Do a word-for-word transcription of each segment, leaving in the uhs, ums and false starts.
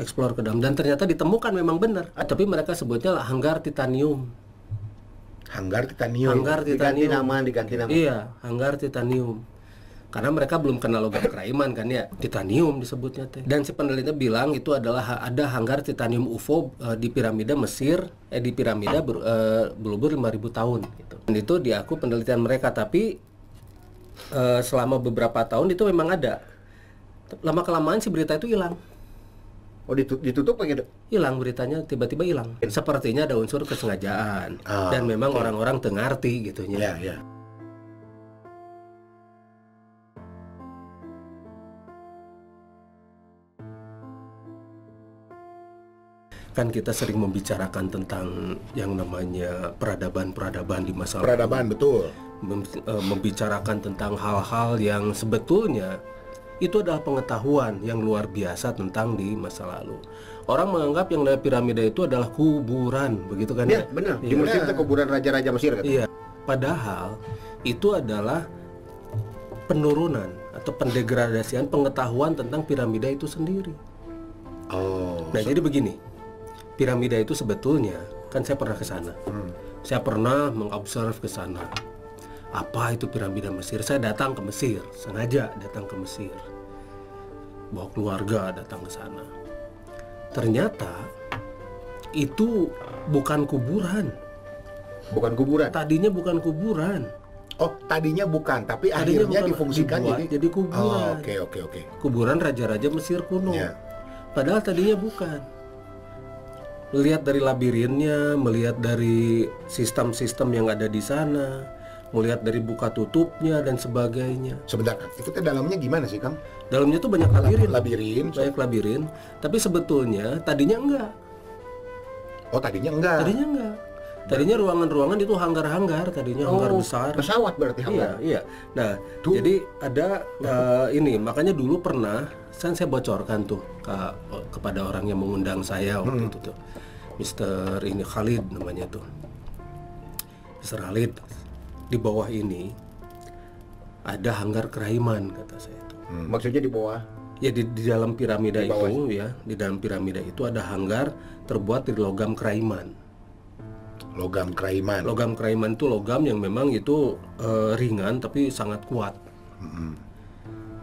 explore ke dalam, dan ternyata ditemukan memang benar. Ah, tapi mereka sebutnya hanggar titanium. Hanggar titanium. Hanggar titanium. Diganti nama, diganti nama. Iya, hanggar titanium. Karena mereka belum kenal logam keraiman kan ya, titanium disebutnya teh. Dan si peneliti bilang itu adalah ada hanggar titanium U F O e, di piramida Mesir, eh di piramida ber, e, berlubur lima ribu tahun gitu. Dan itu diaku penelitian mereka, tapi e, selama beberapa tahun itu memang ada. Lama kelamaan si berita itu hilang. Oh, ditutup lagi? Hilang beritanya, tiba-tiba hilang. Sepertinya ada unsur kesengajaan. Ah, dan memang orang-orang okay. tengarti gitunya. Ya, ya. Kan kita sering membicarakan tentang yang namanya peradaban-peradaban di masa lalu. Peradaban, betul. Mem, e, membicarakan tentang hal-hal yang sebetulnya itu adalah pengetahuan yang luar biasa tentang di masa lalu. Orang menganggap yang namanya piramida itu adalah kuburan, begitu kan ya? Ya, benar. Ya. Di Mesir itu kuburan raja-raja Mesir kan? Iya. Padahal itu adalah penurunan atau pendegradasian pengetahuan tentang piramida itu sendiri. Oh. Nah, so jadi begini. Piramida itu sebetulnya, kan saya pernah ke sana. Hmm. Saya pernah mengobserv ke sana. Apa itu piramida Mesir? Saya datang ke Mesir, sengaja datang ke Mesir. Bawa keluarga datang ke sana. Ternyata itu bukan kuburan. Bukan kuburan. Tadinya bukan kuburan. Oh, tadinya bukan, tapi tadinya akhirnya bukan, difungsikan dibuat, jadi jadi kuburan. Oh, oke, oke, oke. Kuburan raja-raja Mesir kuno. Yeah. Padahal tadinya bukan. Melihat dari labirinnya, melihat dari sistem-sistem yang ada di sana, melihat dari buka tutupnya dan sebagainya. Sebentar, itu dalamnya gimana sih, Kang? Dalamnya tuh banyak labirin. Labirin, banyak labirin. Tapi sebetulnya tadinya enggak. Oh, tadinya enggak. Tadinya enggak. Tadinya ruangan-ruangan itu hanggar-hanggar, tadinya oh, hanggar besar. Pesawat berarti hanggar. Iya, iya. Nah, tuh. Jadi ada uh, ini, makanya dulu pernah kan saya bocorkan tuh ke, kepada orang yang mengundang saya waktu hmm. itu tuh, Mister ini Khalid namanya tuh, Mister Khalid, di bawah ini ada hanggar keraiman kata saya tuh. Hmm. Maksudnya di bawah? Ya di, di dalam piramida di itu ya, di dalam piramida itu ada hanggar terbuat dari logam keraiman. Logam keraiman. Logam keraiman itu logam yang memang itu uh, ringan tapi sangat kuat. Hmm.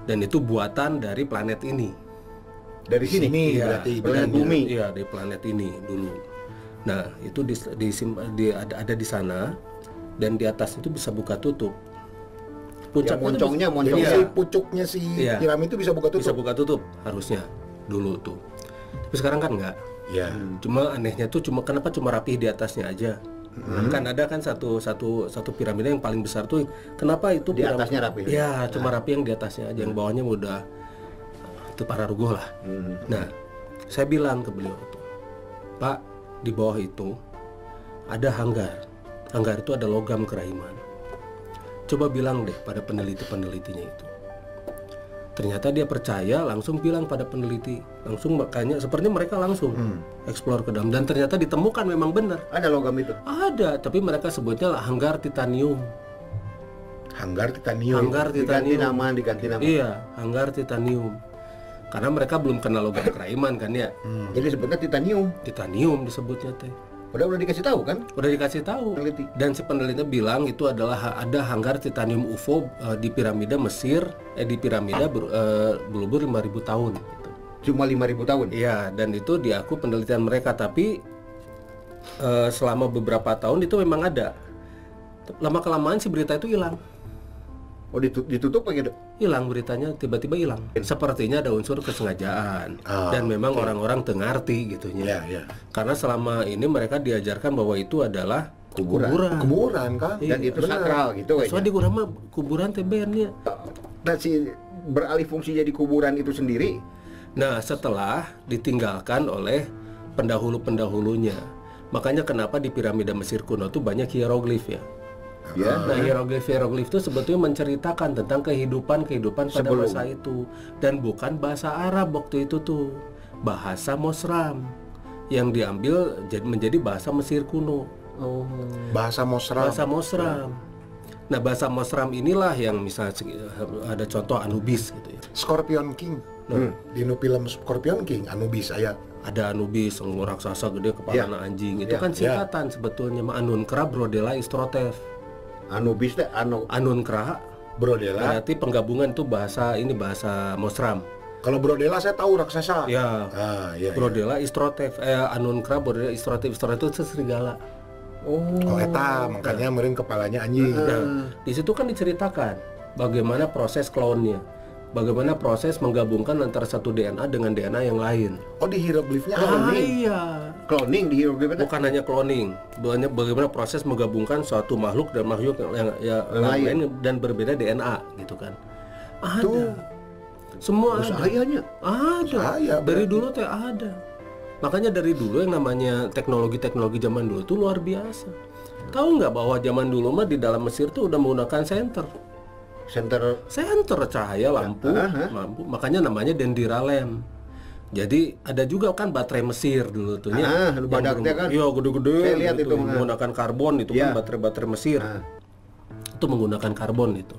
Dan itu buatan dari planet ini. Dari sini? Sini ya, berarti planet bumi. Iya, dari planet ini dulu. Nah, itu di, di, di, ada, ada di sana. Dan di atas itu bisa buka tutup. Puncak ya, moncongnya, bisa, moncongnya ya. Si pucuknya si ya. Piramid itu bisa buka tutup? Bisa buka tutup, harusnya. Dulu tuh. Tapi sekarang kan enggak. Ya. Hmm, cuma anehnya tuh, cuma kenapa cuma rapih di atasnya aja. Hmm. Kan ada kan satu satu satu piramida yang paling besar tuh, kenapa itu di piramida, atasnya rapi? Ya, nah. Cuma rapi yang di atasnya aja, yang bawahnya udah itu para rugoh lah. Hmm. Nah, saya bilang ke beliau itu, Pak, di bawah itu ada hanggar, hanggar itu ada logam keraiman. Coba bilang deh pada peneliti-penelitinya itu. Ternyata dia percaya, langsung bilang pada peneliti, langsung makanya sepertinya mereka langsung hmm. eksplor ke dalam, dan ternyata ditemukan memang benar ada logam itu. Ada, tapi mereka sebutnya hanggar titanium. Hanggar titanium. Hanggar titanium. Diganti nama, diganti nama. Iya, hanggar titanium. Karena mereka belum kenal logam keraiman kan ya. Hmm. Jadi sebutnya titanium. Titanium disebutnya teh. Udah udah dikasih tahu kan? Udah dikasih tahu. Peneliti. Dan si peneliti bilang itu adalah ada hanggar titanium U F O e, di piramida Mesir, eh di piramida ber, e, berlubur lima ribu tahun. Gitu. Cuma lima ribu tahun? Iya, dan itu diaku penelitian mereka, tapi e, selama beberapa tahun itu memang ada. Lama kelamaan si berita itu hilang. Oh, ditutup lagi? Hilang beritanya, tiba-tiba hilang. Sepertinya ada unsur kesengajaan. Ah, dan memang orang-orang okay. tengarti gitunya. Yeah, yeah. Karena selama ini mereka diajarkan bahwa itu adalah kuburan. Kuburan, kuburan kan? Dan iya, itu bener. Sakral gitu. Soalnya di kuburan mah kuburan T B N-nya. Nah, si beralih fungsi jadi kuburan itu sendiri. Nah, setelah ditinggalkan oleh pendahulu-pendahulunya. Makanya kenapa di piramida Mesir kuno itu banyak hieroglif ya. Ya, nah, hieroglif-hieroglif itu sebetulnya menceritakan tentang kehidupan-kehidupan pada sebelum. Masa itu. Dan bukan bahasa Arab waktu itu tuh. Bahasa Mosram yang diambil menjadi bahasa Mesir kuno. Oh. Bahasa Mosram. Bahasa Mosram. Nah, bahasa Mosram inilah yang misalnya ada contoh Anubis gitu ya. Scorpion King. Nah, hmm. Di film Scorpion King, Anubis saya ada Anubis, raksasa gede kepala yeah. anjing. Itu yeah. kan singkatan yeah. sebetulnya. Anunkra, Brodela, istrotif. Anubis deh, anu anunkra, Brodela. Berarti penggabungan tuh bahasa ini bahasa Mosram. Kalau Brodela saya tahu raksasa. Ya. Ah, iya, Brodela iya. istrotif, eh anunkra, Brodela istrotif. Istrotif itu serigala. Oh, oh eta, makanya meren kepalanya anjing. Nah, di situ kan diceritakan bagaimana proses klonnya, bagaimana proses menggabungkan antara satu D N A dengan D N A yang lain. Oh, di hieroglifnya ah, iya. Cloning di hieroglifnya. Bukan hanya cloning, banyak bagaimana proses menggabungkan suatu makhluk dan makhluk yang, yang, yang lain dan berbeda D N A gitu kan. Ada. Tuh. Semua usahanya. Ada. Ada. Usahaya, dari dulu teh ada. Makanya dari dulu yang namanya teknologi-teknologi zaman dulu itu luar biasa. Tahu nggak bahwa zaman dulu mah di dalam Mesir tuh udah menggunakan senter. Senter? Senter cahaya lampu, ya, lampu. Makanya namanya dendiralem. Jadi ada juga kan baterai Mesir dulu tuhnya. Ah, badaknya kan? Iya, gede-gede. Saya lihat gitu, itu menggunakan karbon itu ya. Kan baterai-baterai Mesir. Ah. Itu menggunakan karbon itu.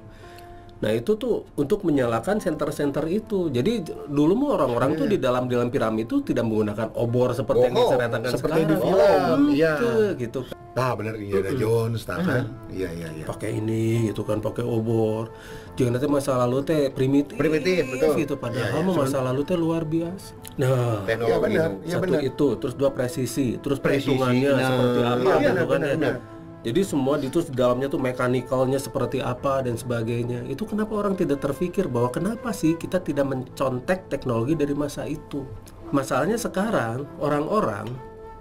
Nah itu tuh untuk menyalakan senter-senter itu. Jadi dulu mah orang-orang yeah. tuh di dalam dalam piramid itu tidak menggunakan obor seperti oh, yang diceritakan oh, seperti sekarang. Di film, oh, iya. gitu. Nah benar Indiana Jones, nah, kan? Iya iya iya. Pakai ini gitu kan, pakai obor. Jangan nanti masa lalu teh primitif. Primitif betul. Gitu padahal yeah, yeah. masa lalu teh luar biasa. Nah, ya benar, ya satu benar. itu, terus dua presisi, terus presisi, perhitungannya nah, seperti apa iya, gitu kan ya. Jadi semua itu dalamnya tuh mekanikalnya seperti apa dan sebagainya. Itu kenapa orang tidak terpikir bahwa kenapa sih kita tidak mencontek teknologi dari masa itu. Masalahnya sekarang orang-orang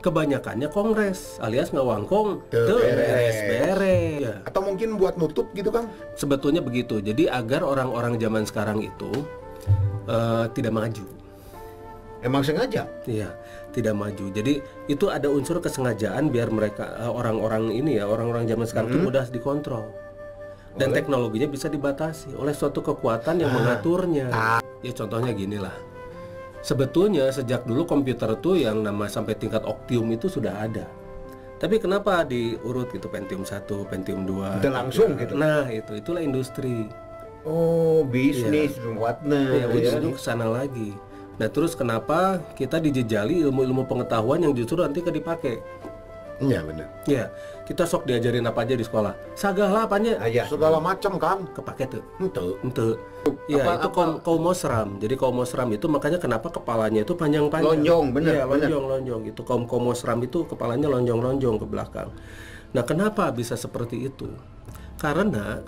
kebanyakannya kongres alias ngawangkong beres-beres ya. Atau mungkin buat nutup gitu kan? Sebetulnya begitu. Jadi agar orang-orang zaman sekarang itu uh, tidak maju. Emang sengaja? Iya, tidak maju. Jadi itu ada unsur kesengajaan biar mereka orang-orang ini ya, orang-orang zaman sekarang itu hmm. mudah dikontrol. Dan oleh. teknologinya bisa dibatasi oleh suatu kekuatan yang ah. mengaturnya. Ah. Ya contohnya gini lah. Sebetulnya sejak dulu komputer tuh yang nama sampai tingkat Optium itu sudah ada. Tapi kenapa diurut gitu Pentium satu, Pentium dua? Udah langsung gitu. Nah, itu itulah industri. Oh, bisnis buatnya. Ya, udah ke sana lagi. Nah terus kenapa kita dijejali ilmu-ilmu pengetahuan yang justru nanti kan dipakai? Iya benar. Iya, kita sok diajarin apa aja di sekolah. Sagahlah apanya? Ayah, segala macam kan? Kepake tuh. Untuk, untuk. Iya itu kaum kaum Mosram. Jadi kaum Mosram itu makanya kenapa kepalanya itu panjang-panjang? Lonjong benar. Iya lonjong-lonjong. Itu kaum kaum Mosram itu kepalanya lonjong-lonjong ke belakang. Nah kenapa bisa seperti itu? Karena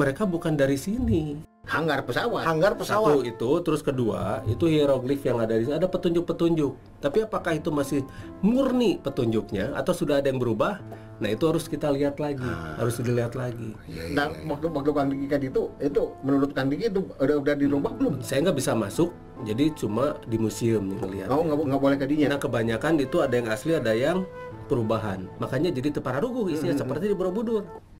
mereka bukan dari sini. Hanggar pesawat. Hanggar pesawat. Satu itu, terus kedua itu hieroglif yang ada di sini ada petunjuk-petunjuk. Tapi apakah itu masih murni petunjuknya atau sudah ada yang berubah? Nah itu harus kita lihat lagi, ah. harus dilihat lagi. Ya, ya, nah waktu waktu Kang Diki itu, itu menurut Kang Diki itu udah udah dirubah belum? Saya nggak bisa masuk, jadi cuma di museum yang ngelihat. Oh nggak nggak boleh kadinya. Nah kebanyakan itu ada yang asli, ada yang perubahan. Makanya jadi tepararuguh isinya hmm. seperti di Borobudur.